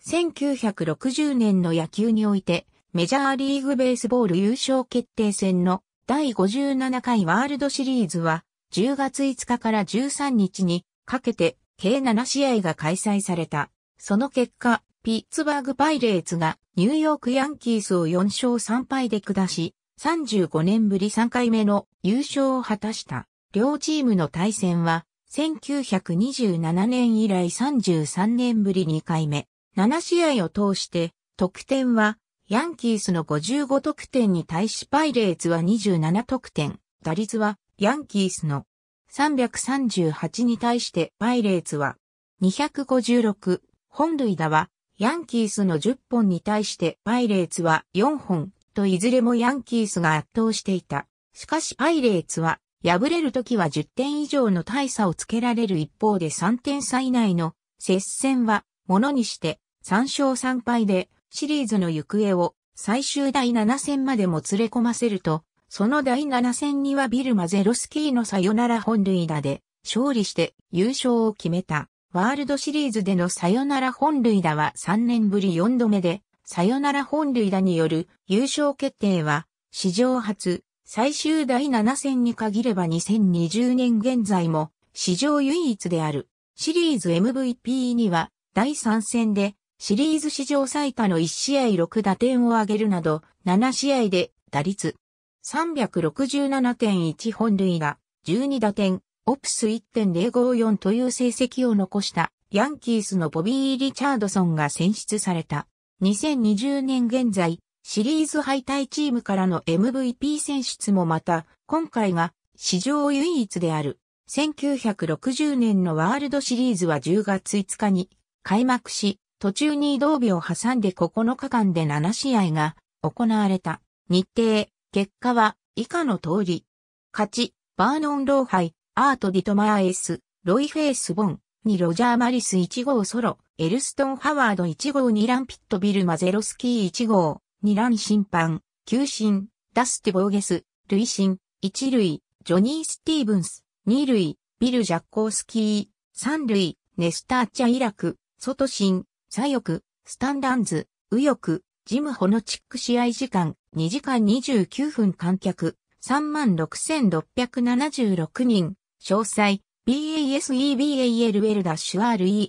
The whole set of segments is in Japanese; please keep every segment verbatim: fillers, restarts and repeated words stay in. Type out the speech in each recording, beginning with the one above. せんきゅうひゃくろくじゅうねんの野球において、メジャーリーグベースボール優勝決定戦の第ごじゅうななかいワールドシリーズは、じゅうがついつかからじゅうさんにちにかけて計ななしあいが開催された。その結果、ピッツバーグパイレーツがニューヨークヤンキースをよんしょうさんぱいで下し、さんじゅうごねんぶりさんかいめの優勝を果たした。両チームの対戦は、せんきゅうひゃくにじゅうななねん以来さんじゅうさんねんぶりにかいめ。ななしあいを通して、得点は、ヤンキースのごじゅうごとくてんに対しパイレーツはにじゅうななとくてん。打率は、ヤンキースのさんさんはちに対してパイレーツはにひゃくごじゅうろく、本塁打はヤンキースのじゅっぽんに対してパイレーツはよんほんといずれもヤンキースが圧倒していた。しかしパイレーツは敗れるときはじゅってん以上の大差をつけられる一方でさんてんさ以内の接戦はものにしてさんしょうさんぱいでシリーズの行方を最終だいななせんまでもつれ込ませると、そのだいななせんにはビル・マゼロスキーのサヨナラ本塁打で勝利して優勝を決めた。ワールドシリーズでのサヨナラ本塁打はさんねんぶりよんどめで、サヨナラ本塁打による優勝決定は史上初、最終だいななせんに限ればにせんにじゅうねん現在も史上唯一である。シリーズ エムブイピー にはだいさんせんでシリーズ史上最多のいちしあいろくだてんを挙げるなどななしあいで打率さんびゃくろくじゅうななてんいち 本塁打、じゅうにだてん、オプス いってんぜろごよん という成績を残したヤンキースのボビー・リチャードソンが選出された。にせんにじゅうねん現在、シリーズ敗退チームからの エムブイピー 選出もまた、今回が史上唯一である。せんきゅうひゃくろくじゅうねんのワールドシリーズはじゅうがついつかに開幕し、途中に移動日を挟んでここのかかんでななしあいが行われた。日程結果は以下の通り。勝ち、バーノン・ローハイ、アート・ディトマーエス、ロイ・フェイス・ボン、にロジャー・マリスいちごうソロ、エルストン・ハワードいちごうにらんピットビル・マゼロスキーいちごう、にらん審判、球審、ダスティ・ボーゲス、塁審、いちるい、ジョニー・スティーブンス、にるい、ビル・ジャッコースキー、さんるい、ネスター・チャイラク、外審、左翼、スタンダンズ、右翼、ジム・ホノチック試合時間。にじかんにじゅうきゅうふん観客、さんまんろくせんろっぴゃくななじゅうろくにん、詳細、バスケットボールレファレン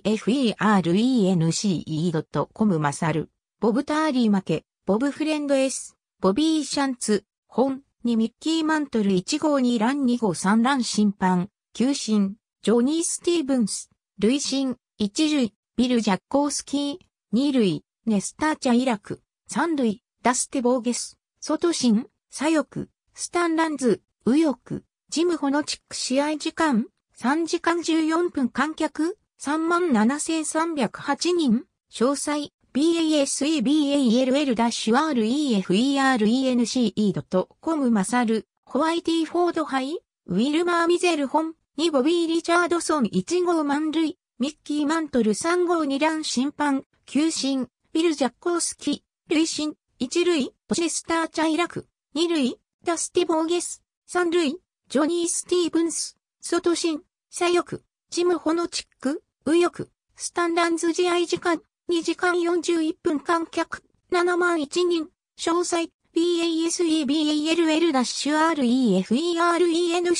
スドットコム マサル、ボブ・ターリー負け、ボブ・フレンド S、ボビー・シャンツ、本、にミッキー・マントルいちごうにらんにごうさんらん審判、球審、ジョニー・スティーブンス、塁審、いちるい、ビル・ジャッコースキー、にるい、ネスター・チャイラク、さんるい、ダステ・ボーゲス、外審、左翼、スタンランズ、右翼、ジム・ホノチック試合時間、さんじかんじゅうよんぷん観客、さんまんななせんさんびゃくはちにん、詳細、バスケットボールレファレンスドットコム マサル、ホワイティ・フォード杯、ウィルマー・ミゼル本、にボビー・リチャードソンいちごう満塁、ミッキー・マントルさんごうにらん審判、球審、ビル・ジャッコースキー、塁審、いちるい、ネスター・チャイラク、にるい、ダスティ・ボーゲス、さんるい、ジョニー・スティーブンス、外審、左翼、ジム・ホノチック、右翼、スタンランズ試合時間、にじかんよんじゅういっぷん観客、ななまんいちにん、詳細、バスケットボールレファレンス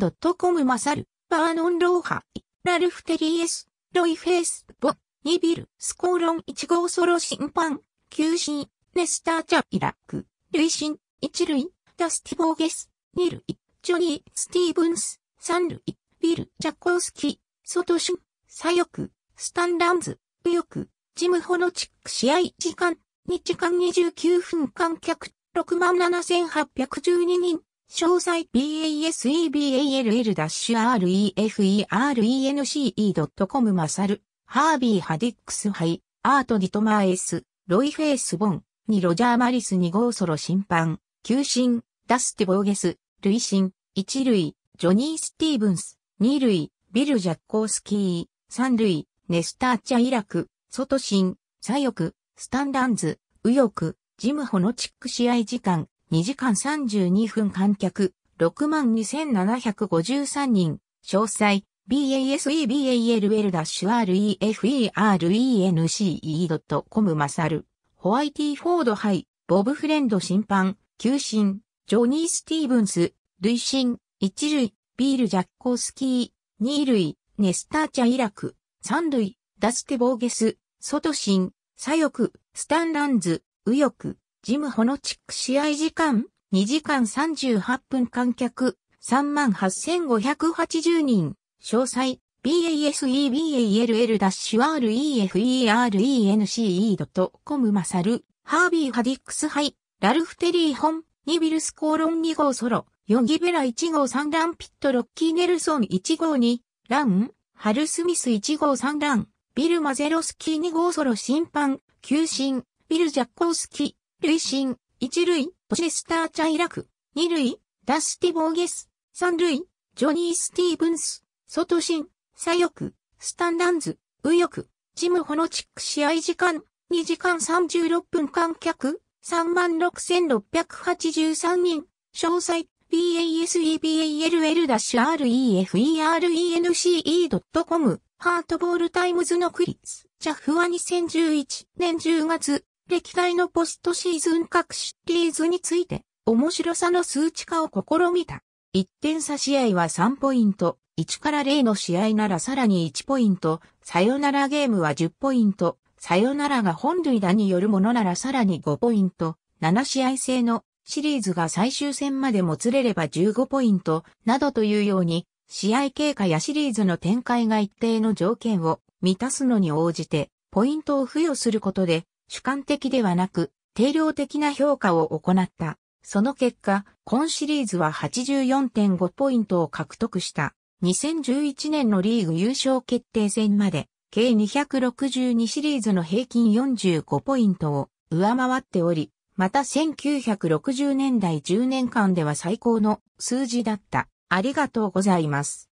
ドットコム マサル、バーノン・ローハイ、ラルフ・テリエス、ロイ・フェイス・ボン、ニビル、スコーロンいちごうソロ審判、球審、ネスター・チャイラク、塁審、いちるい、ダスティ・ボーゲス、にるい、ジョニー・スティーブンス、さんるい、ビル・ジャッコースキー、外審、左翼、スタンランズ、右翼、ジム・ホノチック試合時間、にじかんにじゅうきゅうふん観客、ろくまんななせんはっぴゃくじゅうににん、詳細 バスケットボールレファレンスドットコム マサル、ハービー・ハディックス杯、アート・ディトマーエス、ロイ・フェイス・ボン、にロジャー・マリスにごうソロ審判、球審、ダスティ・ボーゲス、塁審、いちるい、ジョニー・スティーブンス、にるい、ビル・ジャッコースキー、さんるい、ネスター・チャイラク、外審、左翼、スタンランズ、右翼、ジム・ホノチック試合時間、にじかんさんじゅうにふん観客、ろくまんにせんななひゃくごじゅうさんにん、詳細、バスケットボールレファレンスドットコム マサル、ホワイティフォード杯、ボブフレンド審判、球審、ジョニー・スティーブンス、塁審、一塁、ビール・ジャッコースキー、二塁、ネスター・チャイラク、三塁、ダステ・ボーゲス、外審、左翼、スタン・ランズ、右翼、ジム・ホノチック試合時間、にじかんさんじゅうはっぷん観客、さんまんはっせんごひゃくはちじゅうにん、詳細、バスケットボールレファレンスドットコム マサル、ハービー・ハディックス杯、ラルフ・テリー本、ニビルス・コーロンに号ソロ、ヨギベラいち号さんラン、ピット・ロッキー・ネルソンいち号にラン、ハル・スミスいち号さんラン、ビル・マゼロスキーに号ソロ審判、球審、ビル・ジャッコースキー、塁審、いち塁、ポシェスター・チャイラク、に塁、ダスティ・ボーゲス、さん塁、ジョニー・スティーブンス、外審、左翼、スタン・ランズ、右翼、ジム・ホノチック試合時間、にじかんさんじゅうろっぷん観客、さんまんろくせんろっぴゃくはちじゅうさんにん、詳細、バスケットボールレファレンスドットコム ハートボールタイムズのクリス・チャフはにせんじゅういちねんじゅうがつ、歴代のポストシーズン各シリーズについて、面白さの数値化を試みた。いってん差試合はさんポイント、いちからゼロの試合ならさらにいちポイント、さよならゲームはじゅうポイント、さよならが本塁打によるものならさらにごポイント、なな試合制のシリーズが最終戦までもつれればじゅうごポイント、などというように、試合経過やシリーズの展開が一定の条件を満たすのに応じて、ポイントを付与することで、主観的ではなく、定量的な評価を行った。その結果、今シリーズは はちじゅうよんてんご ポイントを獲得した。にせんじゅういちねんのリーグ優勝決定戦まで、計にひゃくろくじゅうにシリーズの平均よんじゅうごポイントを上回っており、またせんきゅうひゃくろくじゅうねんだいじゅうねんかんでは最高の数字だった。ありがとうございます。